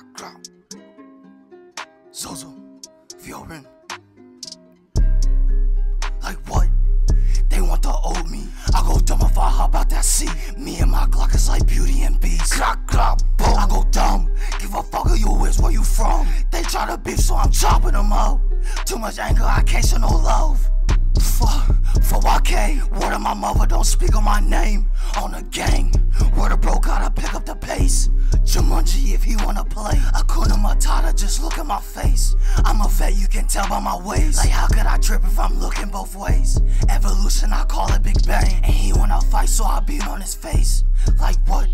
Crack, crack. Zozo, Vrn. Like what? They want to owe me. I go dumb if I hop out that sea. Me and my Glock is like Beauty and Beast. Crack, crack, boom. I go dumb. Give a fuck who you is, where you from. They try to beef, so I'm chopping them up. Too much anger, I can't show no love. Fuck, for YK. Word of my mother, don't speak on my name. On the gang. Word of bro, gotta pick up the pace. Jumanji if he wanna play. Akuna Matata, just look at my face. I'm a vet, you can tell by my ways. Like how could I trip if I'm looking both ways? Evolution, I call it Big Bang. And he wanna fight, so I beat on his face. Like what?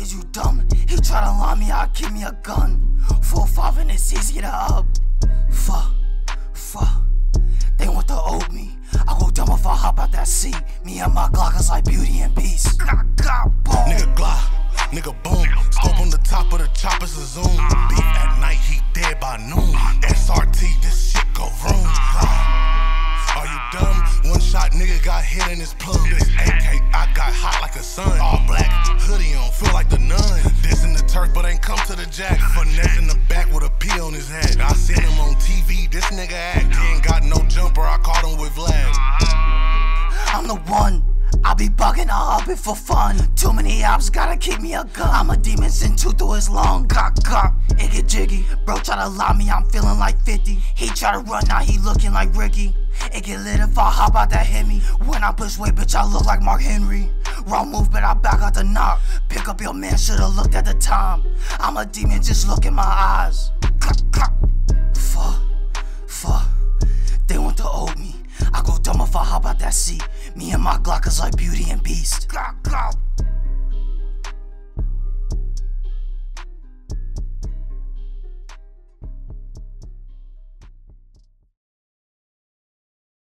Is you dumb? He try to lie me, I give me a gun. 4-5 and it's easy to up. Fuck, fuck. They want to owe me. I go dumb if I hop out that seat. Me and my Glock is like Beauty and Beast. Nigga Glock, nigga boom. Scope on the top of the choppers a zoom. Beat at night, he dead by noon. SRT, this shit go vroom. Are you dumb? One shot nigga got hit in his plug. This AK, I got hot like the sun. All black, hoodie on, feel like the nun. This in the turf, but ain't come to the jack. Finesse in the back with a P on his head. I seen him on TV, this nigga act. He ain't got no jumper, I caught him with Vlad. I'm the one. I be bugging, I up it for fun. Too many ops, gotta keep me a gun. I'm a demon sent two through his lung. Cock, cock, it get jiggy. Bro try to lie me, I'm feeling like 50. He try to run, now he looking like Ricky. It get lit if I hop out that hit me. When I push weight, bitch, I look like Mark Henry. Wrong move, but I back out the knock. Pick up your man, shoulda looked at the time. I'm a demon, just look in my eyes. Cock, cock. Fuck, fuck. They want to owe me. I go dumb if I hop out that seat. Me and my Glock is like Beauty and Beast.